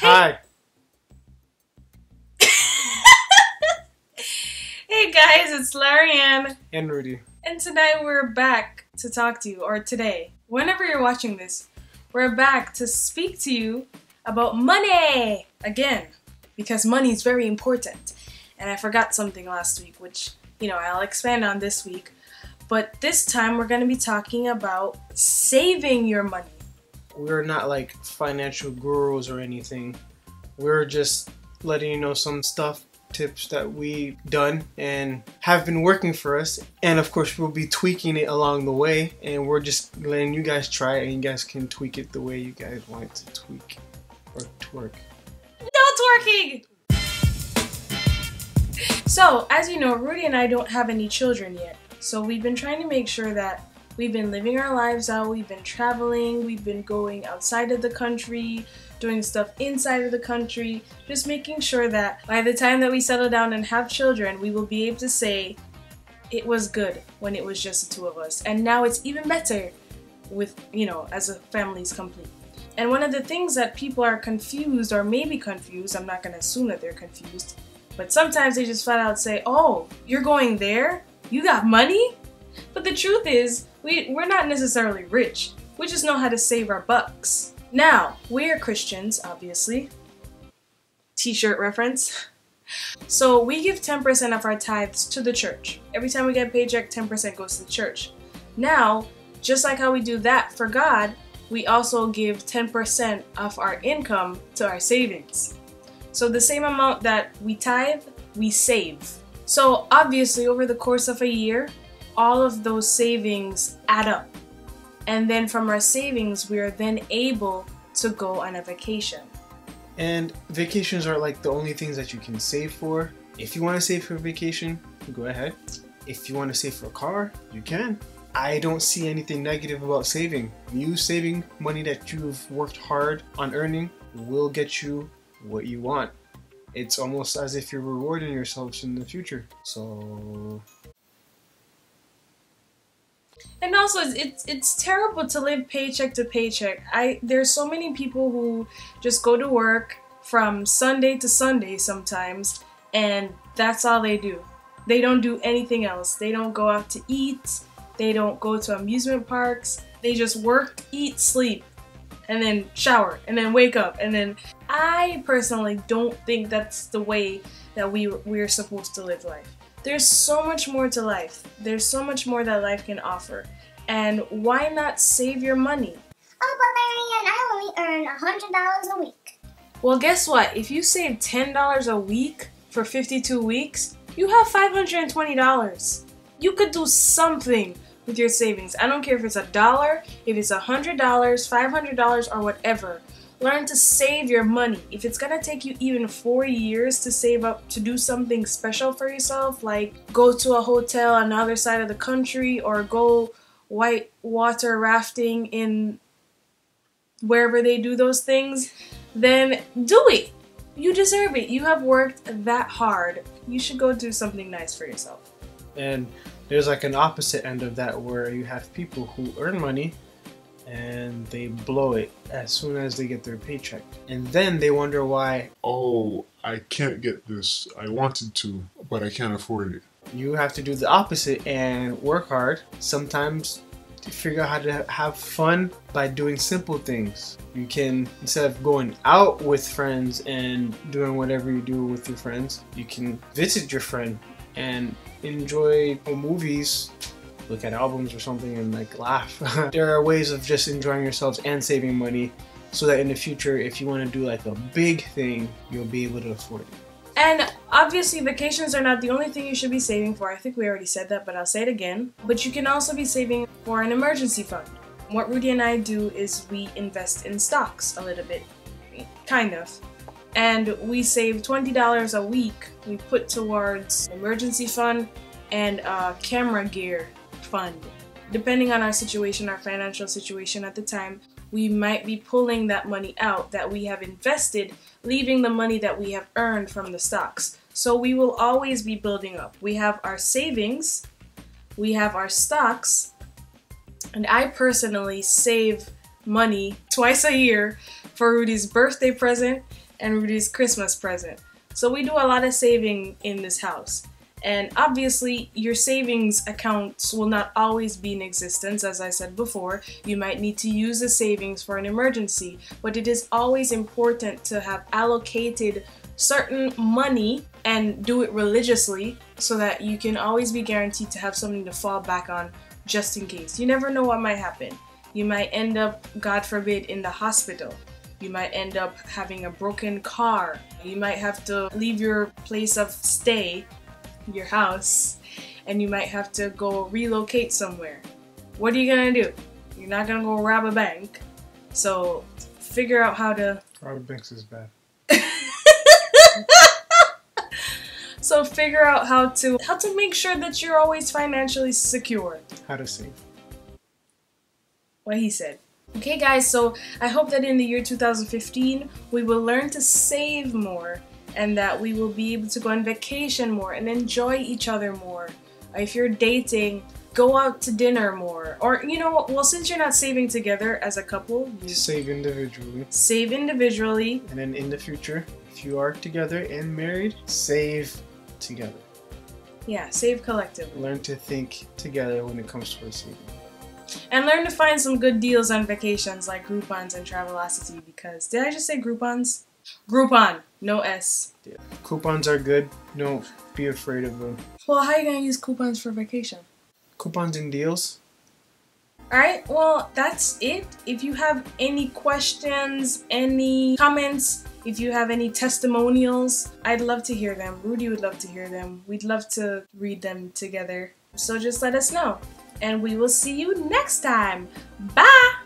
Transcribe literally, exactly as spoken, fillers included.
Hi. Hey guys, it's Larianne and Roody, and tonight we're back to talk to you, or today, whenever you're watching this, we're back to speak to you about money again, because money is very important. And I forgot something last week, which, you know, I'll expand on this week. But this time we're going to be talking about saving your money. We're not like financial gurus or anything. We're just letting you know some stuff, tips that we've done and have been working for us. And of course we'll be tweaking it along the way, and we're just letting you guys try it, and you guys can tweak it the way you guys want it to tweak or twerk. No twerking! So as you know, Roody and I don't have any children yet. So we've been trying to make sure that we've been living our lives out, we've been traveling, we've been going outside of the country, doing stuff inside of the country, just making sure that by the time that we settle down and have children, we will be able to say it was good when it was just the two of us, and now it's even better with, you know, as a family's complete. And one of the things that people are confused, or maybe confused, I'm not going to assume that they're confused, but sometimes they just flat out say, oh, you're going there? You got money? But the truth is, we, we're not necessarily rich. We just know how to save our bucks. Now, we're Christians, obviously. T-shirt reference. So we give ten percent of our tithes to the church. Every time we get a paycheck, ten percent goes to the church. Now, just like how we do that for God, we also give ten percent of our income to our savings. So the same amount that we tithe, we save. So obviously, over the course of a year, all of those savings add up. And then from our savings, we are then able to go on a vacation. And vacations are like the only things that you can save for. If you want to save for a vacation, go ahead. If you want to save for a car, you can. I don't see anything negative about saving. You saving money that you've worked hard on earning will get you what you want. It's almost as if you're rewarding yourselves in the future. So... And also, it's it's terrible to live paycheck to paycheck. I there's so many people who just go to work from Sunday to Sunday sometimes, and that's all they do. They don't do anything else. They don't go out to eat. They don't go to amusement parks. They just work, eat, sleep, and then shower, and then wake up, and then... I personally don't think that's the way that we, we're supposed to live life. There's so much more to life. There's so much more that life can offer. And why not save your money? Oh, but Larianne, I only earn one hundred dollars a week. Well, guess what? If you save ten dollars a week for fifty-two weeks, you have five hundred twenty dollars. You could do something with your savings. I don't care if it's a dollar, if it's one hundred dollars, five hundred dollars, or whatever. Learn to save your money. If it's gonna take you even four years to save up to do something special for yourself, like go to a hotel on the other side of the country, or go white water rafting in wherever they do those things, then do it. You deserve it. You have worked that hard. You should go do something nice for yourself. And there's like an opposite end of that, where you have people who earn money and they blow it as soon as they get their paycheck. And then they wonder why, oh, I can't get this. I wanted to, but I can't afford it. You have to do the opposite and work hard. Sometimes to figure out how to have fun by doing simple things. You can, instead of going out with friends and doing whatever you do with your friends, you can visit your friend and enjoy movies, look at albums or something, and like laugh. There are ways of just enjoying yourselves and saving money, so that in the future, if you want to do like a big thing, you'll be able to afford it. And obviously vacations are not the only thing you should be saving for. I think we already said that, but I'll say it again. But you can also be saving for an emergency fund. What Roody and I do is we invest in stocks a little bit, kind of. And we save twenty dollars a week we put towards an emergency fund and uh, camera gear fund. Depending on our situation, our financial situation at the time, we might be pulling that money out that we have invested, leaving the money that we have earned from the stocks. So we will always be building up. We have our savings, we have our stocks, and I personally save money twice a year for Roody's birthday present and Roody's Christmas present. So we do a lot of saving in this house. And obviously your savings accounts will not always be in existence. As I said before, you might need to use the savings for an emergency, but it is always important to have allocated certain money and do it religiously so that you can always be guaranteed to have something to fall back on just in case. You never know what might happen. You might end up, God forbid, in the hospital. You might end up having a broken car. You might have to leave your place of stay, your house, and you might have to go relocate somewhere. What are you gonna do? You're not gonna go rob a bank. So figure out how to rob banks is bad. So figure out how to how to make sure that you're always financially secure. How to save. What he said. Okay guys, so I hope that in the year two thousand fifteen we will learn to save more, and that we will be able to go on vacation more and enjoy each other more. If you're dating, go out to dinner more. Or, you know, well, since you're not saving together as a couple, you save individually. Save individually. And then in the future, if you are together and married, save together. Yeah, save collectively. Learn to think together when it comes to saving. And learn to find some good deals on vacations like Groupons and Travelocity, because, did I just say Groupons? Groupon, no S. Yeah. Coupons are good. Don't be afraid of them. Well, how are you going to use coupons for vacation? Coupons and deals. Alright, well, that's it. If you have any questions, any comments, if you have any testimonials, I'd love to hear them. Roody would love to hear them. We'd love to read them together. So just let us know. And we will see you next time. Bye!